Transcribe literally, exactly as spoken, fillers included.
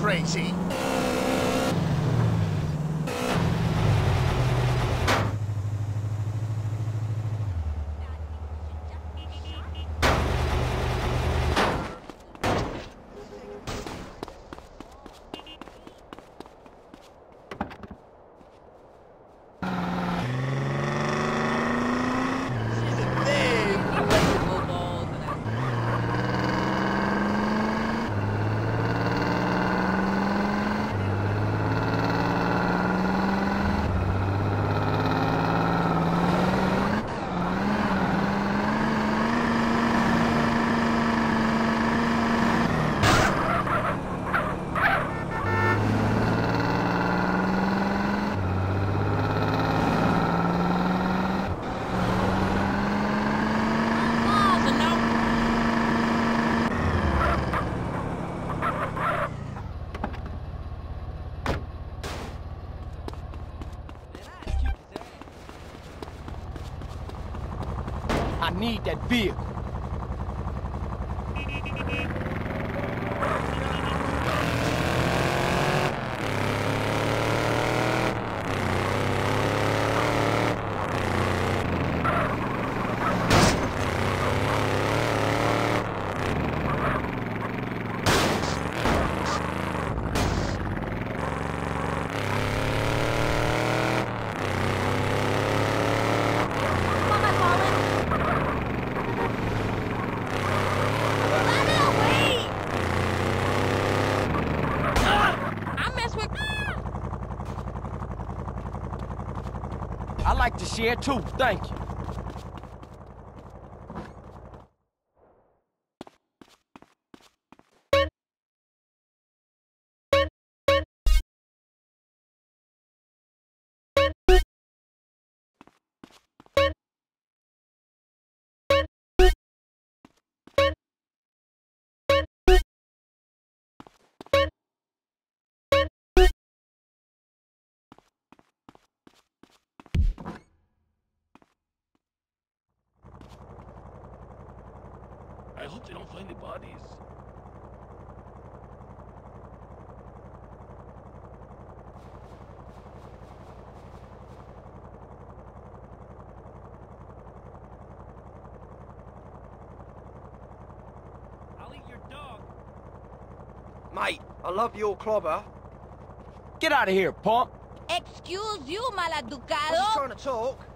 Crazy. I need that vehicle. I like to share too, thank you. I hope they don't find the bodies. I'll eat your dog. Mate, I love your clobber. Get out of here, punk. Excuse you, maleducado. I'm just trying to talk.